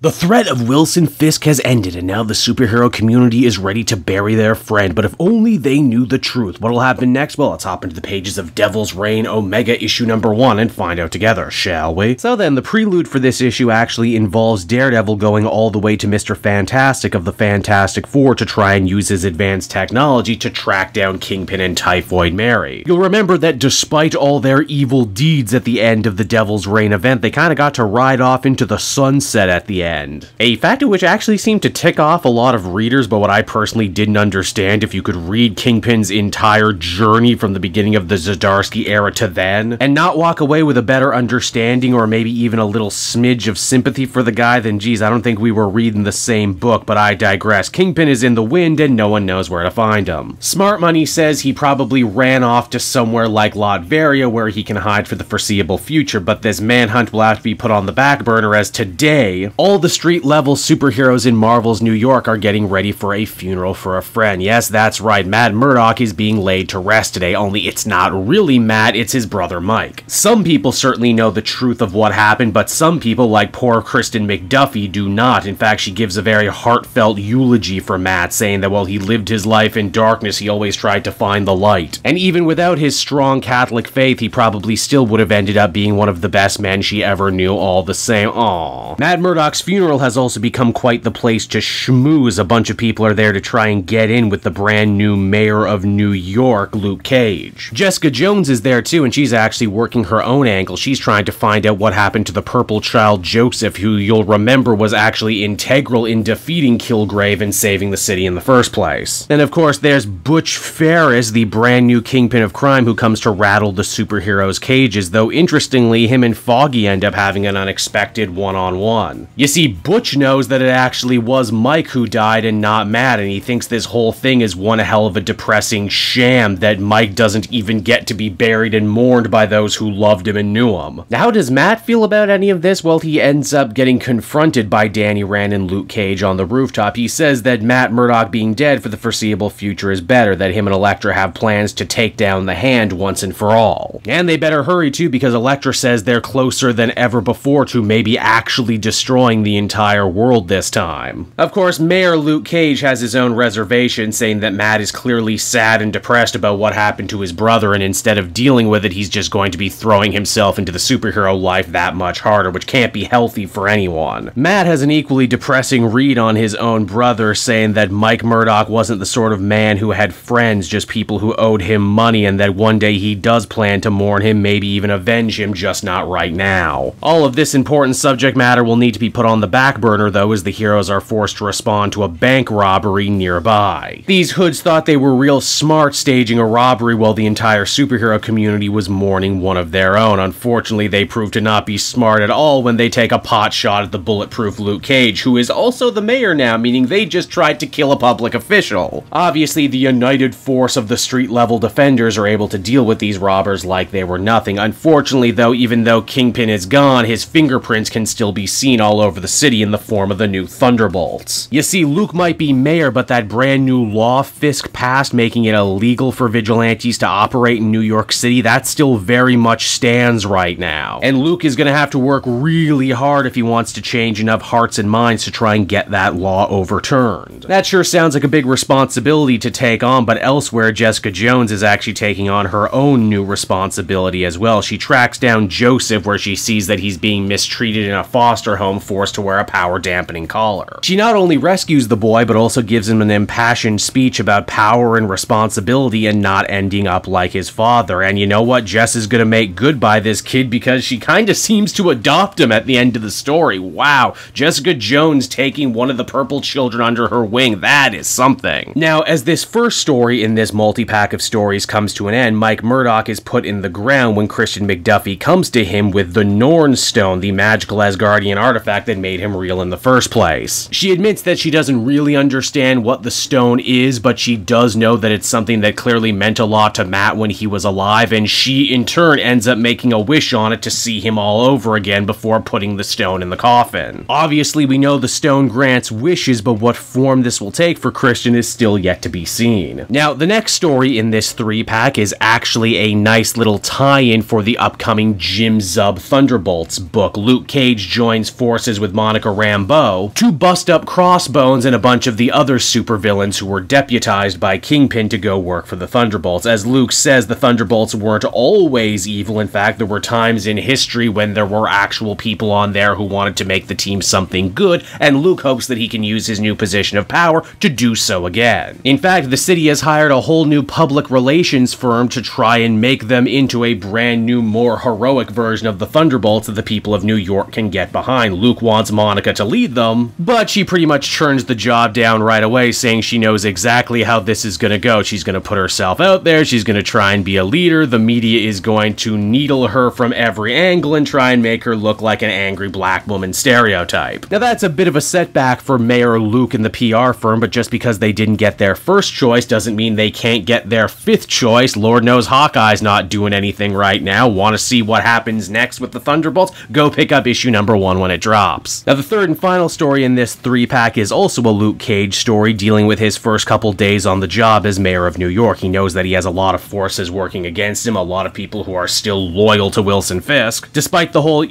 The threat of Wilson Fisk has ended, and now the superhero community is ready to bury their friend, but if only they knew the truth. What'll happen next? Well, let's hop into the pages of Devil's Reign Omega issue number 1 and find out together, shall we? So then, the prelude for this issue actually involves Daredevil going all the way to Mr. Fantastic of the Fantastic Four to try and use his advanced technology to track down Kingpin and Typhoid Mary. You'll remember that despite all their evil deeds at the end of the Devil's Reign event, they kind of got to ride off into the sunset at the end. A factor which actually seemed to tick off a lot of readers, but what I personally didn't understand, if you could read Kingpin's entire journey from the beginning of the Zdarsky era to then, and not walk away with a better understanding or maybe even a little smidge of sympathy for the guy, then geez, I don't think we were reading the same book, but I digress. Kingpin is in the wind and no one knows where to find him. Smart Money says he probably ran off to somewhere like Latveria where he can hide for the foreseeable future, but this manhunt will have to be put on the back burner as today, all the street-level superheroes in Marvel's New York are getting ready for a funeral for a friend. Yes, that's right, Matt Murdock is being laid to rest today, only it's not really Matt, it's his brother Mike. Some people certainly know the truth of what happened, but some people, like poor Kirsten McDuffie, do not. In fact, she gives a very heartfelt eulogy for Matt, saying that while he lived his life in darkness, he always tried to find the light. And even without his strong Catholic faith, he probably still would have ended up being one of the best men she ever knew all the same. Aww. Matt Murdock's funeral has also become quite the place to schmooze. A bunch of people are there to try and get in with the brand new mayor of New York, Luke Cage. Jessica Jones is there too, and she's actually working her own angle. She's trying to find out what happened to the Purple Child, Joseph, who you'll remember was actually integral in defeating Kilgrave and saving the city in the first place. And of course, there's Butch Ferris, the brand new Kingpin of crime, who comes to rattle the superheroes' cages, though interestingly, him and Foggy end up having an unexpected one-on-one. You see, Butch knows that it actually was Mike who died and not Matt, and he thinks this whole thing is one hell of a depressing sham, that Mike doesn't even get to be buried and mourned by those who loved him and knew him. Now, how does Matt feel about any of this? Well, he ends up getting confronted by Danny Rand and Luke Cage on the rooftop. He says that Matt Murdock being dead for the foreseeable future is better, that him and Elektra have plans to take down the Hand once and for all. And they better hurry too, because Elektra says they're closer than ever before to maybe actually destroying the entire world this time. Of course, Mayor Luke Cage has his own reservation, saying that Matt is clearly sad and depressed about what happened to his brother, and instead of dealing with it, he's just going to be throwing himself into the superhero life that much harder, which can't be healthy for anyone. Matt has an equally depressing read on his own brother, saying that Mike Murdock wasn't the sort of man who had friends, just people who owed him money, and that one day he does plan to mourn him, maybe even avenge him, just not right now. All of this important subject matter will need to be put on the back burner, though, as the heroes are forced to respond to a bank robbery nearby. These hoods thought they were real smart staging a robbery while the entire superhero community was mourning one of their own. Unfortunately, they prove to not be smart at all when they take a pot shot at the bulletproof Luke Cage, who is also the mayor now, meaning they just tried to kill a public official. Obviously, the united force of the street-level defenders are able to deal with these robbers like they were nothing. Unfortunately, though, even though Kingpin is gone, his fingerprints can still be seen all over the city in the form of the new Thunderbolts. You see, Luke might be mayor, but that brand new law Fisk passed making it illegal for vigilantes to operate in New York City, that still very much stands right now. And Luke is gonna have to work really hard if he wants to change enough hearts and minds to try and get that law overturned. That sure sounds like a big responsibility to take on, but elsewhere, Jessica Jones is actually taking on her own new responsibility as well. She tracks down Joseph, where she sees that he's being mistreated in a foster home, forced to wear a power-dampening collar. She not only rescues the boy, but also gives him an impassioned speech about power and responsibility and not ending up like his father. And you know what? Jess is gonna make good by this kid, because she kinda seems to adopt him at the end of the story. Wow, Jessica Jones taking one of the Purple Children under her wing, that is something. Now, as this first story in this multi-pack of stories comes to an end, Mike Murdock is put in the ground when Christian McDuffie comes to him with the Norn Stone, the magical Asgardian artifact that made him real in the first place. She admits that she doesn't really understand what the stone is, but she does know that it's something that clearly meant a lot to Matt when he was alive, and she in turn ends up making a wish on it to see him all over again before putting the stone in the coffin. Obviously, we know the stone grants wishes, but what form this will take for Christian is still yet to be seen. Now, the next story in this 3-pack is actually a nice little tie-in for the upcoming Jim Zub Thunderbolts book. Luke Cage joins forces with with Monica Rambeau to bust up Crossbones and a bunch of the other supervillains who were deputized by Kingpin to go work for the Thunderbolts. As Luke says, the Thunderbolts weren't always evil. In fact, there were times in history when there were actual people on there who wanted to make the team something good, and Luke hopes that he can use his new position of power to do so again. In fact, the city has hired a whole new public relations firm to try and make them into a brand new, more heroic version of the Thunderbolts that the people of New York can get behind. Luke wants Monica to lead them, but she pretty much turns the job down right away, saying she knows exactly how this is going to go. She's going to put herself out there, she's going to try and be a leader, the media is going to needle her from every angle and try and make her look like an angry black woman stereotype. Now that's a bit of a setback for Mayor Luke and the PR firm, but just because they didn't get their first choice doesn't mean they can't get their fifth choice. Lord knows Hawkeye's not doing anything right now. Want to see what happens next with the Thunderbolts? Go pick up issue #1 when it drops. Now the third and final story in this three-pack is also a Luke Cage story dealing with his first couple days on the job as mayor of New York. He knows that he has a lot of forces working against him, a lot of people who are still loyal to Wilson Fisk. Despite the whole,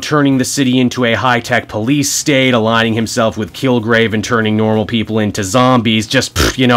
turning the city into a high-tech police state, aligning himself with Kilgrave and turning normal people into zombies, just,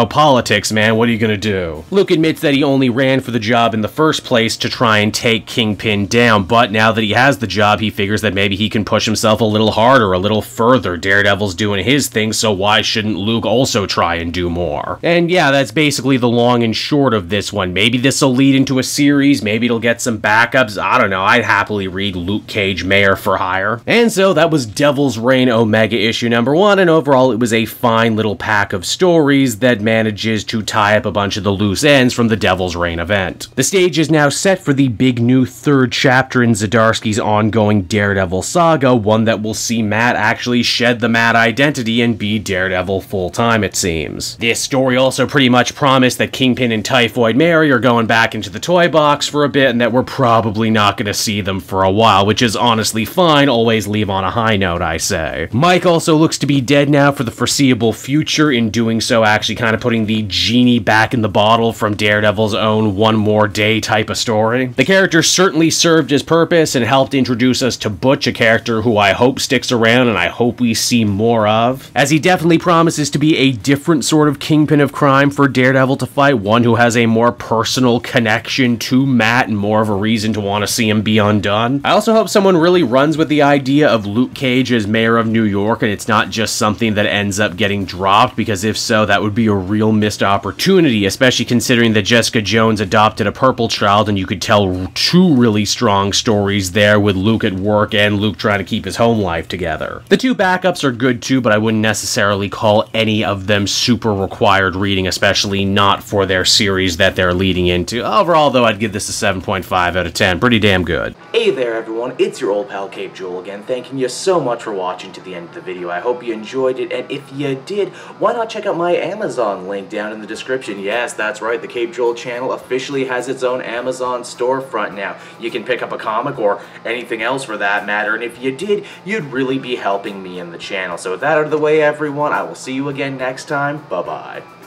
politics, man, what are you gonna do? Luke admits that he only ran for the job in the first place to try and take Kingpin down, but now that he has the job, he figures that maybe he can push himself a little harder, a little further. Daredevil's doing his thing, so why shouldn't Luke also try and do more? And yeah, that's basically the long and short of this one. Maybe this'll lead into a series, maybe it'll get some backups, I don't know, I'd happily read Luke Cage Mayor for Hire. And so that was Devil's Reign Omega issue #1, and overall it was a fine little pack of stories that manages to tie up a bunch of the loose ends from the Devil's Reign event. The stage is now set for the big new third chapter in Zdarsky's ongoing Daredevil saga, one that will see Matt actually shed the Matt identity and be Daredevil full-time, it seems. This story also pretty much promised that Kingpin and Typhoid Mary are going back into the toy box for a bit and that we're probably not going to see them for a while, which is honestly fine, always leave on a high note, I say. Mike also looks to be dead now for the foreseeable future, in doing so actually kind of putting the genie back in the bottle from Daredevil's own One More Day type of story. The character certainly served his purpose and helped introduce us to Butch, a character who I hope sticks around and I hope we see more of, as he definitely promises to be a different sort of Kingpin of crime for Daredevil to fight, one who has a more personal connection to Matt and more of a reason to want to see him be undone. I also hope someone really runs with the idea of Luke Cage as mayor of New York and it's not just something that ends up getting dropped, because if so, that would be a real missed opportunity, especially considering that Jessica Jones adopted a Purple Child and you could tell two really strong stories there with Luke at work and Luke trying to keep his home life together. The two backups are good too, but I wouldn't necessarily call any of them super required reading, especially not for their series that they're leading into. Overall though, I'd give this a 7.5 out of 10. Pretty damn good. Hey there everyone, it's your old pal Caped Joel again, thanking you so much for watching to the end of the video. I hope you enjoyed it, and if you did, why not check out my Amazon link down in the description? Yes, that's right, the Caped Joel channel officially has its own Amazon storefront now. You can pick up a comic or anything else for that matter, and if you did, you'd really be helping me and the channel. So with that out of the way everyone, I will see you again next time. Bye-bye.